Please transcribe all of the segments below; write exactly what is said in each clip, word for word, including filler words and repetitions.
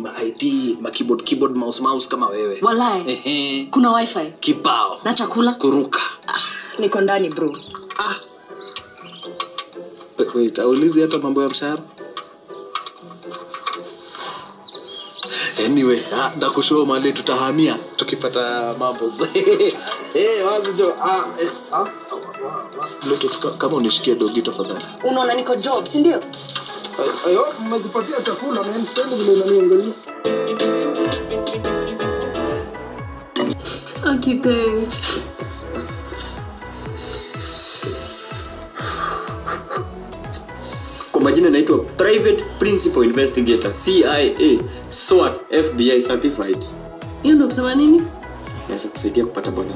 Ma I T, ma keyboard, keyboard, mouse, mouse kama wewe. Walai. Ehe. Kuna wifi. Kibao. Na chakula. Kuruka. Ah, niko ndani bro. Ah. Wait, wait, aulizi hata mambo ya mshahara. Anyway, ah, ndakushow mali tutahamia tukipata mambo. Eh, wazi jo. Ah, eh, ah. Bluetooth kama unishikia dogi tafadhali. Unaona niko job, si ndio? Ayo, mmezipatia chakula na stand vile unaniangalia. Okay, thanks. Kwa majina naitwa Private Principal Investigator, C I A, SWAT, F B I certified. Hiyo ndio kusema nini? Naweza kusaidia kupata bwana.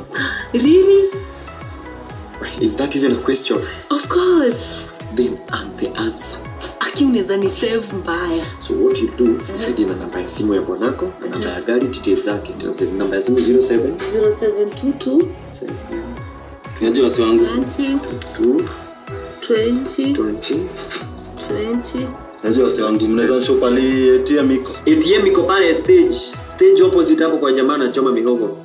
Really? Is that even a question? Of course. Then I'm the answer. Aki unaweza ni save mbaya. So what you do, you said ina namba ya simu ya bwanako, na namba ya gari, details zake. Namba ya simu zero seven zero seven two two seven. Tunajua wasi wangu. twenty two twenty twenty twenty. Tunajua wasi wangu, mnaweza show pale A T M iko. A T M iko pale stage, stage opposite hapo kwa jamaa anachoma mihogo.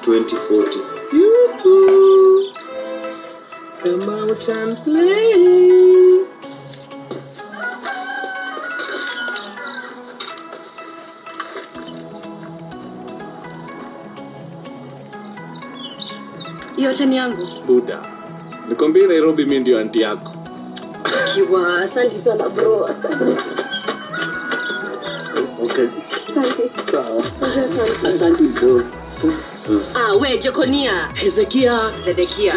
twenty forty YouTube. Come out and play. Yote ni yangu. Buda. Nikwambie Nairobi mimi ndio anti yako. Kiwa, asante sana bro. Okay. Asante. Sawa. Asante bro. Ah, we Jekonia. Hezekiah. Hezekiah.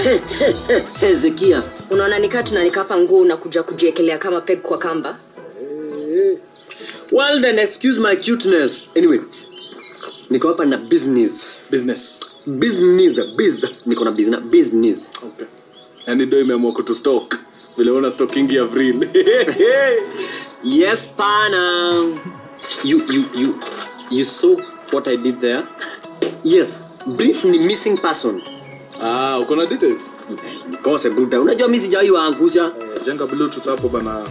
Hezekiah. Unaona nikaa tunanikapa nguo na kuja kujiekelea kama peg kwa kamba. Well then, excuse my cuteness. Anyway, niko hapa na business. Business. Business. Biz. Niko na business. Business. Okay. Yaani ndio imeamua kutu stock. Vile una stocking ya Avril. Yes, pana. You you you you saw what I did there? Yes, brief ni missing person. Ah, uko na details? Nikose buda. Unajua mimi sijawahi waangusha. Jenga Bluetooth hapo bana.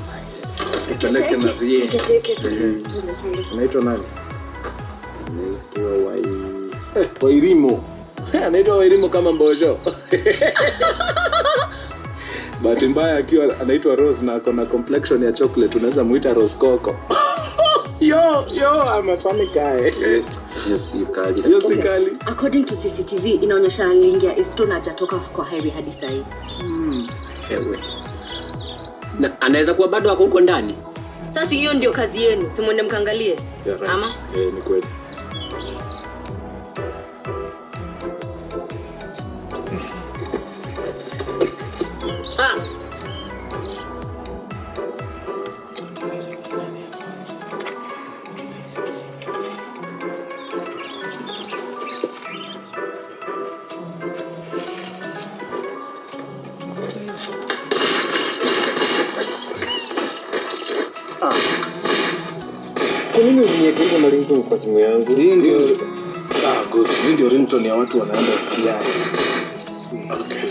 Tutaleke na vie. Unaitwa nani? Unaitwa wai. Wairimo. Anaitwa Wairimo kama mbosho. Bahati mbaya akiwa anaitwa Rose na ako na complexion ya chocolate, unaweza muita Rose Coco. Yo, yo, I'm a funny guy. Yes, you can. Yes, you can. According to C C T V, inaonyesha aliingia Estonia ajatoka kwa highway hadi sasa. Mm. Highway. Na anaweza kuwa bado ako huko ndani. Sasa hiyo ndio kazi yenu. Simuende mkaangalie. Right. Ama? Eh, ni kweli. Ah. Mimi nimekuja na ringtone kwa simu yangu. Hii ndio ah good. Hii ndio ringtone ya watu wanaenda F B I. Okay.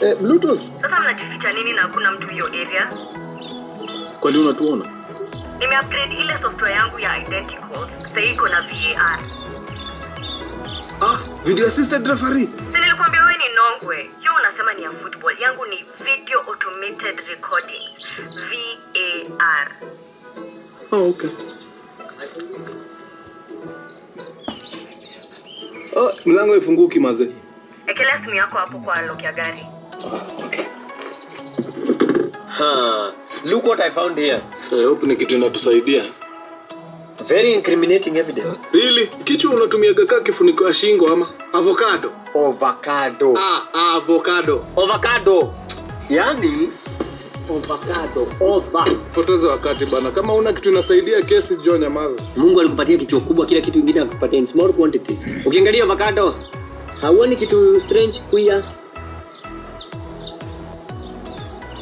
Eh, Bluetooth. Sasa mnajificha nini na hakuna mtu hiyo area? Kwa nini unatuona? Nimeupgrade ile software yangu ya identical. Sasa iko na V A R. Ah, video assisted referee. Sasa nilikwambia wewe ni nongwe. Hiyo unasema ni ya football. Yangu ni video automated recording. V A R. Oh, okay. Oh, mlango ifunguki maze. Ekelea simu yako hapo kwa lock ya gari. Ah, okay. Ha, look what I found here. I hope ni kitu inatusaidia. Very incriminating evidence. Really? Kichwa unatumia kaka kifuniko ya shingo ama avocado? Avocado. Ah, ah, avocado. Avocado. Yaani avocado over poteza wakati bana. Kama una kitu inasaidia kesi John nyamaza. Mungu alikupatia kitu kubwa, kila kitu kingine akupatia in small quantities. Ukiangalia avocado hauoni kitu strange kuya.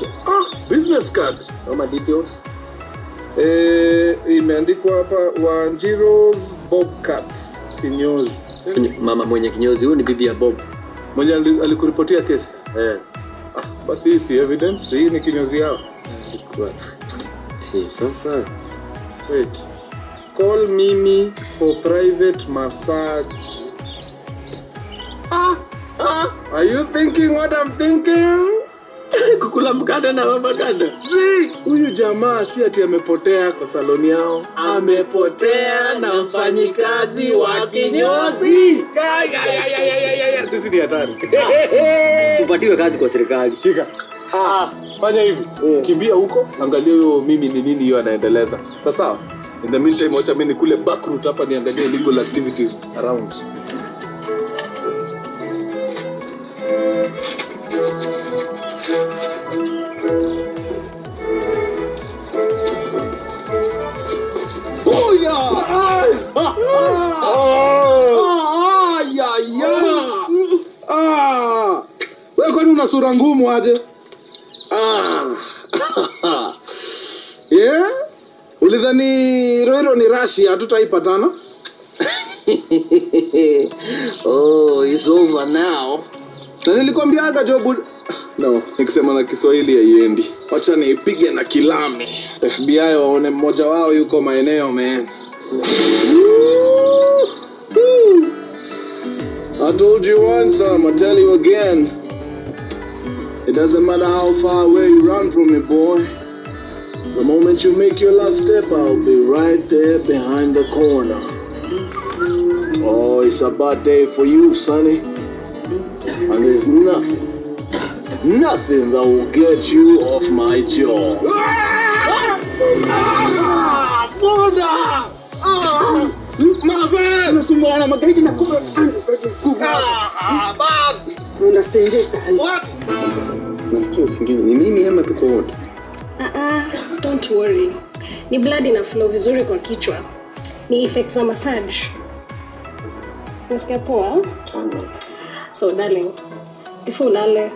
Ah, business card kama details eh imeandikwa hapa Wanjiro's Bobcats kinyozi. Mama mwenye kinyozi huyu ni bibi ya Bob mwenye alikuripotia kesi eh. Ah, basi hii si evidence, hii ni kinyozi yao. Ilikuwa. his answer. Wait. Call Mimi for private massage. Ah! Ah! Are you thinking what I'm thinking? Kukula mkate na mabakada. Zii! Huyu jamaa si ati amepotea kwa saloni yao. Amepotea na mfanyikazi wa kinyozi. Sisi ni hatari. Tupatiwe kazi kwa serikali. Shika. Ah! Fanya hivi. Oh. Kimbia huko. Angalia yo Mimi ni nini yo anaendeleza. Sasa. In the meantime, wacha mimi kule back route hapa niangalie illegal activities around. Oh yeah! Ah! Ah! Ah! Yeah, yeah! Ah! Wewe kwani una sura ngumu aje? Ah! Yeah? Ulidhani Roiro ni Russia hatutaipatana? Oh, it's over now. Na nilikwambiaga job no, nikisema na Kiswahili haiendi. Wacha niipige na kilame. F B I waone mmoja wao yuko maeneo, man. I told you once, um, I tell you again. It doesn't matter how far away you run from me, boy. The moment you make your last step, I'll be right there behind the corner. Oh, it's a bad day for you, sonny. And there's nothing, nothing that will get you off my jaw. What? Ah, uh-uh, don't worry. Ni blood ina flow vizuri kwa kichwa. Ni effects za massage. Nasikia poa? So darling, before ulale,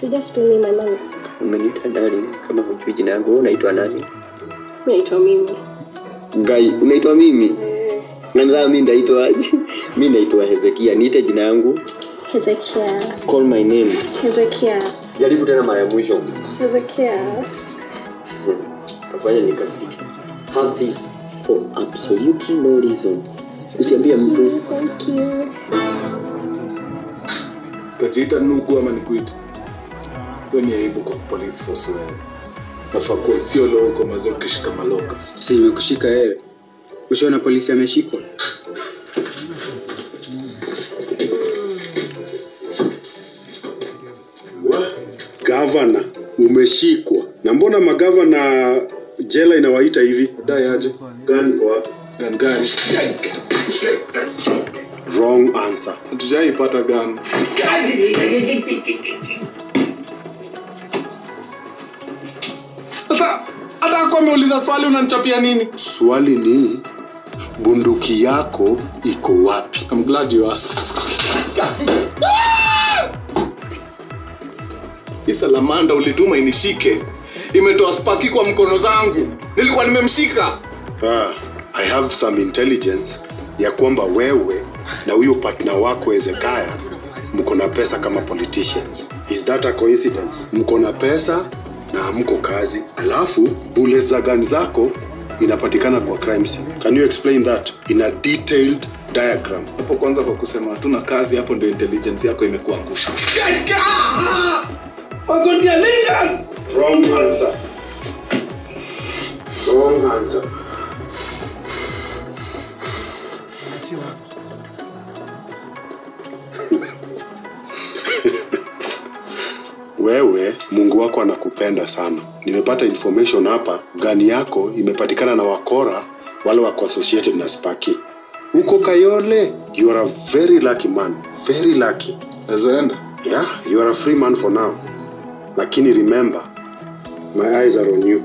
so just tell me my mama. Umeniita darling, kama hujui jina yangu unaitwa nani? Naitwa Mimi. Gai, unaitwa Mimi? Na mzao mimi ndaitwa aje? Mimi naitwa Hezekiah. Niite jina yangu Hezekiah. Call my name Hezekiah. Jaribu tena mara ya mwisho. Hezekiah. Afanya nikasikiti. Have this for absolutely no reason. Usiambie mtu. Thank you. Tajiita nugu ama nikuita. Wani aibu kwa police force wewe. Nafaa kuwa sio loko mazo ukishika maloka. Si ukishika wewe. Ushaona polisi ameshikwa. Gavana umeshikwa. Na mbona magavana jela inawaita hivi? Dai aje. Gani kwa? Gan gani? Wrong answer. Hatujaipata gan. Sasa hata kwa umeuliza swali unanichapia nini? Swali ni bunduki yako iko wapi? I'm glad you asked. Salamanda ulituma inishike. Imetoa Sparky kwa mkono zangu. Nilikuwa nimemshika. Ah, I have some intelligence ya kwamba wewe na huyo partner wako Hezekiah mko na pesa kama politicians. Is that a coincidence? Mko na pesa na hamko kazi. Alafu bule za gani zako inapatikana kwa crime scene. Can you explain that in a detailed diagram? Hapo kwanza kwa kusema hatuna kazi, hapo ndio intelligence yako imekuwa ngusha. I'm going to be a leader! Wrong answer. Wrong answer. Wewe, Mungu wako anakupenda sana. Nimepata information hapa, gani yako imepatikana na wakora wale wako associated na Sparky. Uko Kayole, you are a very lucky man. Very lucky. Azaenda? Yeah, you are a free man for now. Lakini remember, my eyes are on you.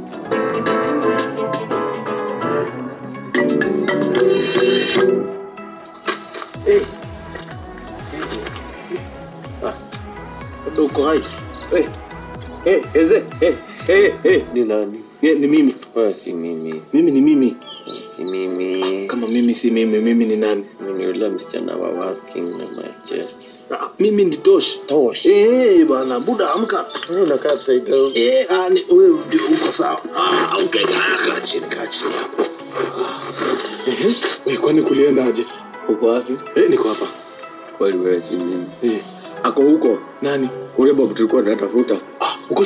Hey. Ah. Ndio correct. Hey. Hey, eze. Hey, hey, hey. Ni nani? Ni, ni Mimi. Wewe si Mimi. Mimi ni Mimi. Si Mimi. Kama Mimi si Mimi, Mimi ni nani? Mimi yule msichana wa wasking na my chest. Ah, mimi ni Tosh. Tosh. Eh, bana buda amka. Wewe unakaa upside down. Eh, ani wewe uko sawa. Ah, okay, kaa chini kaa chini hapo. Eh, wewe kwani kulienda aje? Uko wapi? Eh, niko hapa. Kweli wewe si mimi. Eh. Ako huko. Nani? Ule bob tulikuwa tunatafuta. Ah, uko